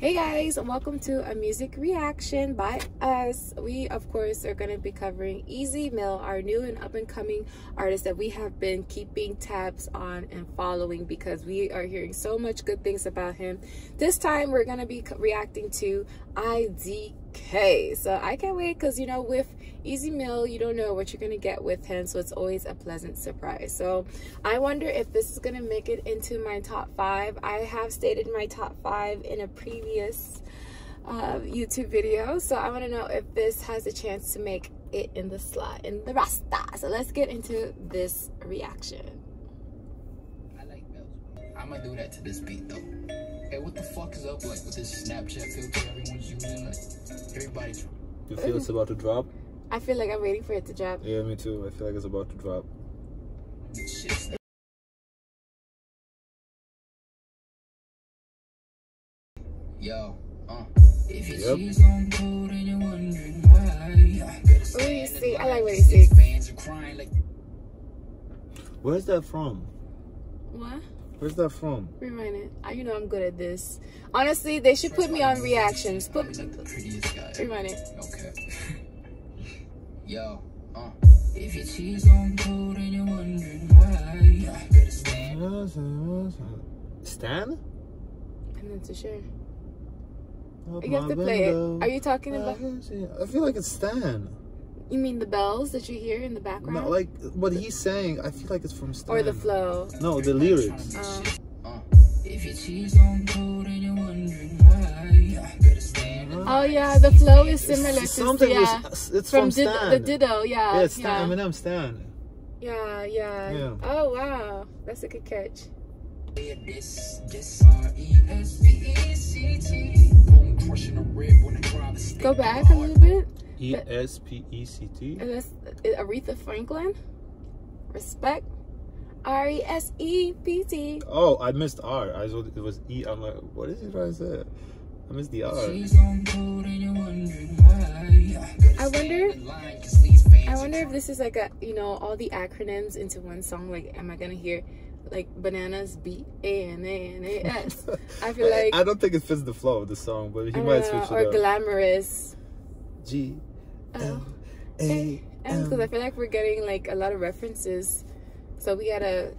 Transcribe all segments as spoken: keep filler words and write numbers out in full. Hey guys, welcome to a music reaction by us. We of course are going to be covering E Z Mil, our new and up and coming artist that we have been keeping tabs on and following because we are hearing so much good things about him. This time we're going to be reacting to I D K. So I can't wait because, you know, with E Z Mil, you don't know what you're going to get with him. So it's always a pleasant surprise. So I wonder if this is going to make it into my top five. I have stated my top five in a previous Uh, YouTube video, so I want to know if this has a chance to make it in the slot in the Rasta. So let's get into this reaction. I like those. I'm gonna do that to this beat though. Hey, what the fuck is up like with this Snapchat filter everyone's using? Like everybody's. You feel it's about to drop? I feel like I'm waiting for it to drop. Yeah, me too. I feel like it's about to drop. Shit. Yo, uh, if you yep. see on cold and you're wondering why. Oh, you see, I like what you see. Where's that from? What? Where's that from? Remind it. I, you know I'm good at this. Honestly, they should put me on reactions. Put me. Remind it. Okay. Yo, uh, if your cheese on cold and you're wondering why. Stan? I'm not too sure. You have to play window. It. Are you talking about? I feel like it's Stan. You mean the bells that you hear in the background? No, like what he's saying. I feel like it's from Stan. Or the flow. No, the lyrics. Um. Oh yeah, the flow is similar it's to something. Yeah, was, it's from, from Stan. Did, the Ditto. Yeah. Yeah, it's Stan. Yeah. Eminem, Stan. Yeah, yeah, yeah. Oh wow, that's a good catch. This, this R E S P E C T. I'm crushing a rib when I drive a stick. Go back a little bit. E S P E C T. And that's Aretha Franklin. Respect. R E S E P T. Oh, I missed R. I thought it was E. I'm like, what is it I said? I missed the R. I wonder, I wonder if this is like a, you know, all the acronyms into one song. Like, am I going to hear... like bananas, B A N A N A S. I feel like I don't think it fits the flow of the song, but he uh, might switch it or up. Or glamorous, G L A M. Because I feel like we're getting like a lot of references, so we gotta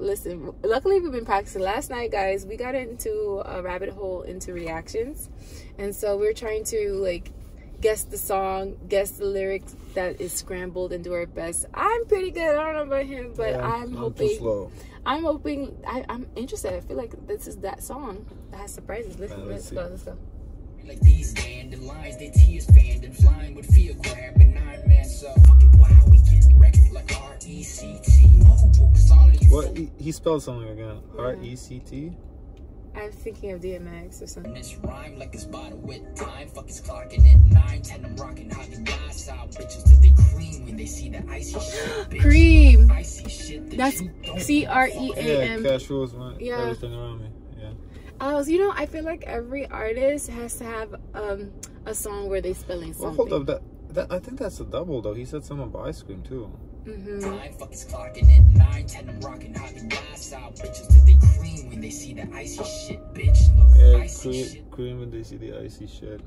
listen. Luckily, we've been practicing. Last night, guys, we got into a rabbit hole into reactions, and so we're trying to like guess the song, guess the lyrics that is scrambled, and do our best. I'm pretty good. I don't know about him, but yeah, I'm, I'm hoping. Slow. I'm hoping. I, I'm interested. I feel like this is that song that has surprises. Listen, right, let's, let's go. Let's go. Like these dandelions, they tears fanned and flying with fear, grabbing nine man. So fucking wow, we get wrecked like R E C T. What he, he spelled something again? Yeah. R E C T. I'm thinking of D M X or something. This rhyme like it's bottle with time. Fuck is clocking at nine ten. I'm rocking hot and guys out bitches till they cream when they see the icy shit. Cream. Icy shit. That's C R E A M. Yeah, cash rules my yeah. everything around me. Yeah. I was, you know, I feel like every artist has to have um a song where they spelling something. Well, hold up, that, that I think that's a double though. He said something about ice cream too. Mm-hmm. Time fuck is clocking at nine ten. I'm rocking hot and guys out bitches till they cream when they see the icy shit, bitch. Look, yeah, icy cream, shit. Cream when they see the icy shit.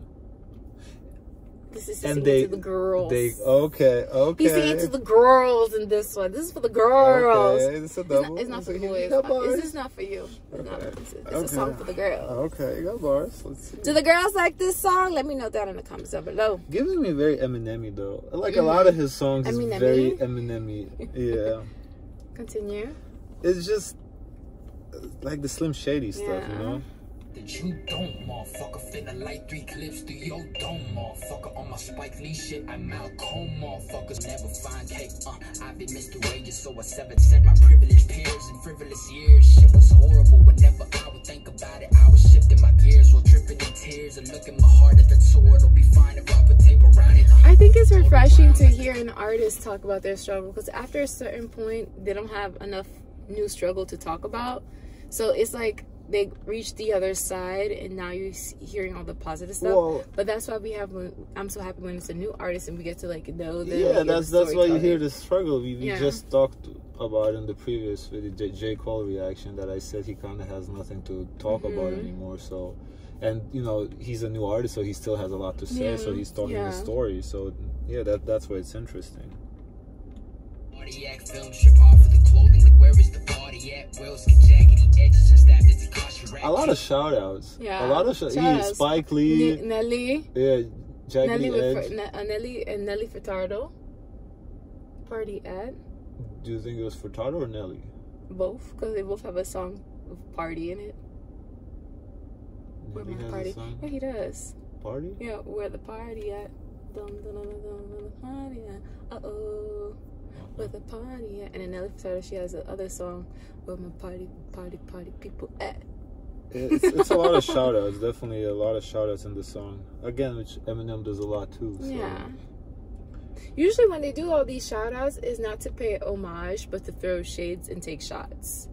This is singing to the girls. They, okay, okay. He's singing to the girls in this one. This is for the girls. Okay, it's a double. It's not, it's not for boys. This is not for you. It's, okay. not, it's, it's okay. a song for the girls. Okay, you got bars. Let's see. Do the girls like this song? Let me know down in the comments down below. Gives me very Eminem-y though. Like mm. a lot of his songs is Eminem-y? Very Eminem-y. Yeah. Continue. It's just like the Slim Shady stuff, yeah. you know? That you don't, motherfucker. Finna light three clips through your dome, motherfucker. On my Spike Lee shit, I'm Malcolm, motherfuckers. Never find cake, uh. I've been misdemeanors, so I severed, said my privileged peers and frivolous years. Shit was horrible. Whenever I would think about it, I was shifting my gears while dripping in tears and looking my heart at the sword. It'll be fine if I put tape around it. I think it's refreshing to hear an artist talk about their struggle because after a certain point, they don't have enough new struggle to talk about. So it's like. They reached the other side, and now you're hearing all the positive stuff. Well, but that's why we have. I'm so happy when it's a new artist, and we get to like know them. Yeah, that's that's why you hear the struggle. We, we yeah. just talked about in the previous with the J Cole reaction that I said he kind of has nothing to talk mm-hmm. about anymore. So and you know, he's a new artist, so he still has a lot to say. Yeah. So he's telling yeah. his story. So yeah, that that's why it's interesting. A lot of shout outs. Yeah. A lot of shout outs. Spike Lee. N Nelly. Yeah. Jaggedy Nelly with Edge. Fur, uh, Nelly and Nelly Furtado. Party Ed. Do you think it was Furtado or Nelly? Both, because they both have a song with Party in it. Nelly has party. a song? Yeah, he does. Party? Yeah, we're at the party at. Dum dum dum dum party at. Uh oh. With a party at. And then Nelly Furtado, she has another song with my party, party, party people at. It's, it's a lot of shout outs, definitely a lot of shout outs in the song. Again, which Eminem does a lot too. So. Yeah. Usually when they do all these shout outs, is not to pay homage, but to throw shades and take shots.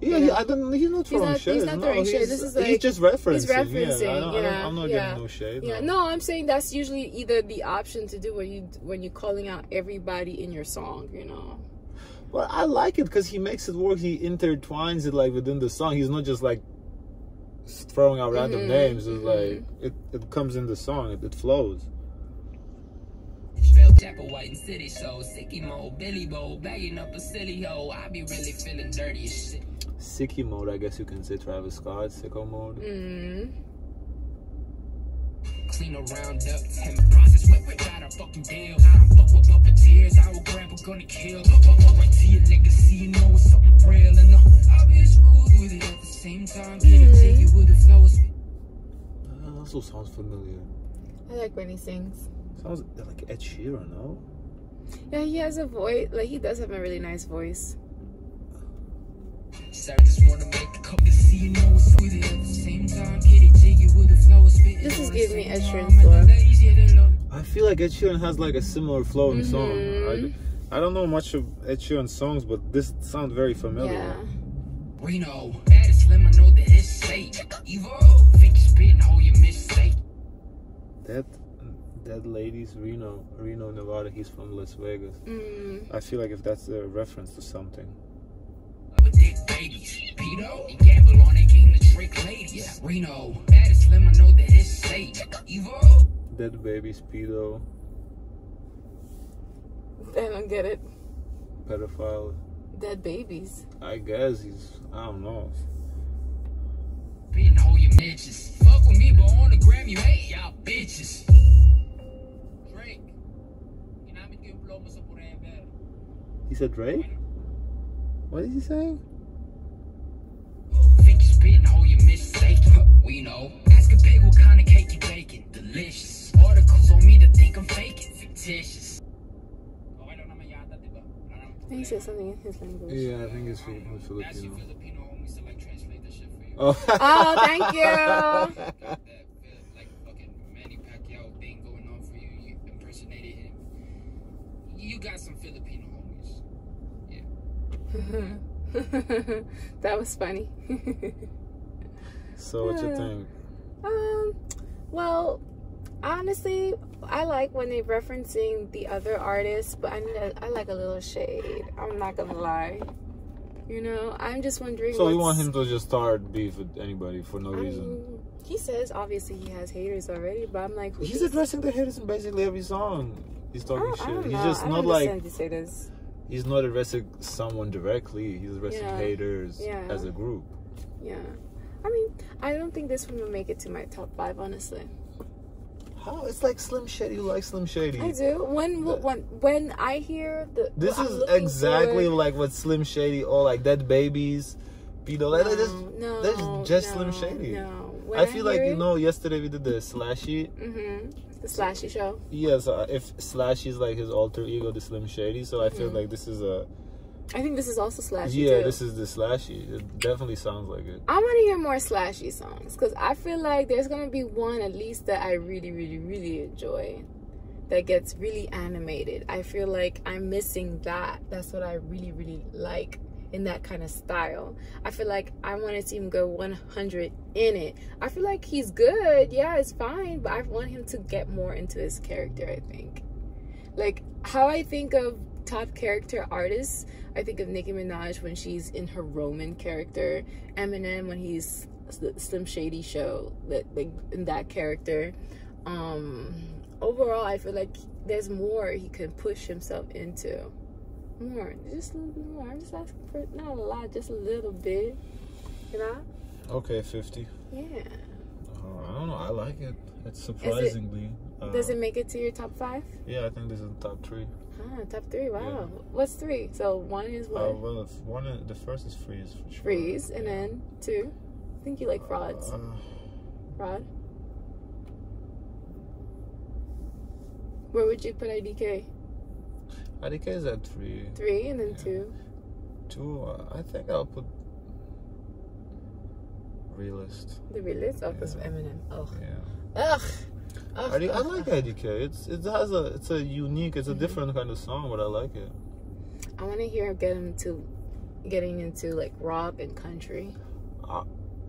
Yeah, he, I don't, he's not throwing he's not, shades. He's not throwing no, shades. He's, this is like, he's just referencing. He's referencing. Yeah, I don't, yeah, I don't, I'm not yeah. getting no shade. Yeah. No. no, I'm saying that's usually either the option to do when, you, when you're calling out everybody in your song, you know. Well, I like it because he makes it work. He intertwines it like within the song. He's not just like throwing out random mm-hmm. names. Is like it, it comes in the song, it, it flows. Sicko Mode, I guess you can say. Travis Scott, Sicko Mode. Mm-hmm. Clean around up and process what without a fucking deal. I don't fuck with puppeteers, I will grab a gun and kill. Right to your nigga, see you know it's something real. And I'll be smooth with it at the same time. Get it to you with the flows. That also sounds familiar. I like when he sings. Sounds like Ed Sheeran, no? Yeah, he has a voice. Like, he does have a really nice voice. This is giving me Ed Sheeran's flow. I feel like Ed Sheeran has like a similar flow in mm-hmm. song. I, I don't know much of Ed Sheeran's songs, but this sounds very familiar. Yeah. Reno, that is Slim, I know that it's safe. Evo, think spitting all your mistake. That That lady's Reno, Reno, Nevada. He's from Las Vegas. Mm. I feel like if that's a reference to something. Dead babies, pedo. I don't get it. Pedophile. Dead babies. I guess he's. I don't know. Beating all your bitches. Fuck with me, but on the gram you hate y'all bitches. Drake. He said Drake? What is he saying? Think you're spitting all your mistake. We know. Ask a pig what kind of cake you baking. Delicious. Articles on me to think I'm faking. Fictitious. I think he said something in his language. Yeah, I think it's Filipino. Filipino homies to like translate this shit for you. Oh, oh thank you. Got that like fucking Manny Pacquiao thing going on for you. You impersonated him. You got some Filipino homies. Yeah. That was funny. So what you think? Um well, honestly, I like when they're referencing the other artists, but I need a, I like a little shade. I'm not gonna lie. You know, I'm just wondering. So you want him to just start beef with anybody for no I reason? Mean, he says obviously he has haters already, but I'm like, he's addressing the haters in basically every song. He's talking I, shit. I don't he's know. just I not like. To say this. He's not arresting someone directly. He's arresting yeah. haters yeah. as a group. Yeah. I mean, I don't think this one will make it to my top five, honestly. How? It's like Slim Shady. You like Slim Shady. I do. When when, when I hear the... This is exactly like what Slim Shady or like Dead Babies, Pedo. Like, no, that's, no, that's just no, Slim Shady. No. When I feel I like, it, you know, yesterday we did the Slashi. Mm-hmm. The Slashi show. Yeah, so if Slashi is like his alter ego, the Slim Shady, so I feel mm-hmm. like this is a... I think this is also Slashi, Yeah, too. This is the Slashi. It definitely sounds like it. I want to hear more Slashi songs, because I feel like there's going to be one, at least, that I really, really, really enjoy, that gets really animated. I feel like I'm missing that. That's what I really, really like in that kind of style. I feel like I want to see him go one hundred in it. I feel like he's good. Yeah, it's fine, but I want him to get more into his character, I think. Like, how I think of top character artists, I think of Nicki Minaj when she's in her Roman character, Eminem when he's Slim Shady show, that like in that character. Um, overall, I feel like there's more he can push himself into. More, just a little more. I'm just asking for not a lot, just a little bit. You know? Okay, fifty. Yeah. Uh, I don't know. I like it. It's surprisingly. It, uh, does it make it to your top five? Yeah, I think this is the top three. Ah, top three. Wow. Yeah. What's three? So one is what? Uh, well, if one is, the first is Freeze. For sure. Freeze, and then two. I think you like Frauds. Uh, Fraud. Where would you put I D K? I D K is at three. Three, and then yeah. two. Two. Uh, I think I'll put Realist. The Realist, I'll put yeah. Eminem. Oh. Yeah. Ugh. Ugh. I, I like I D K. It's it has a it's a unique, it's a mm-hmm. different kind of song, but I like it. I want to hear him get him to getting into like rock and country. Uh,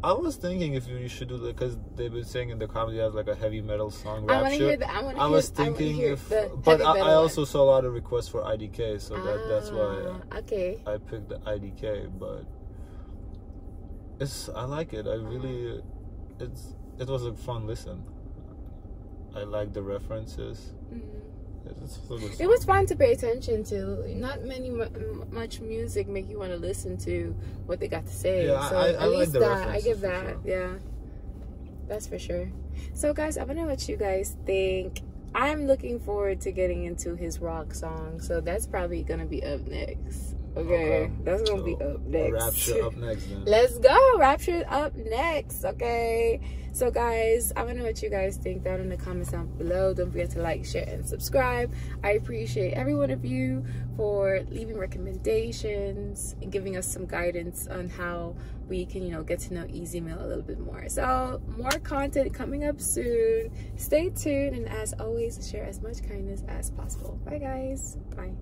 I was thinking if you, you should do that, because they've been saying in the comments he has like a heavy metal song, rap. I want to hear that. I want to hear. I was thinking I if, but I, I also saw a lot of requests for I D K, so ah, that that's why. I, okay. I picked the I D K, but it's I like it. I really, it's it was a fun listen. I like the references. Mm-hmm. it's, it's it was fun to pay attention to. Not many much music make you want to listen to what they got to say. Yeah, so I, I, at I least like that. I give that. Sure. Yeah, that's for sure. So guys, I want to know what you guys think. I'm looking forward to getting into his rock song. So that's probably gonna be up next. Okay, okay. That's gonna so be up next. Rapture up next then. Let's go. Rapture up next. Okay. So guys, I wanna know what you guys think down in the comments down below. Don't forget to like, share, and subscribe. I appreciate every one of you for leaving recommendations and giving us some guidance on how we can, you know, get to know E Z Mil a little bit more. So more content coming up soon. Stay tuned, and as always, share as much kindness as possible. Bye guys. Bye.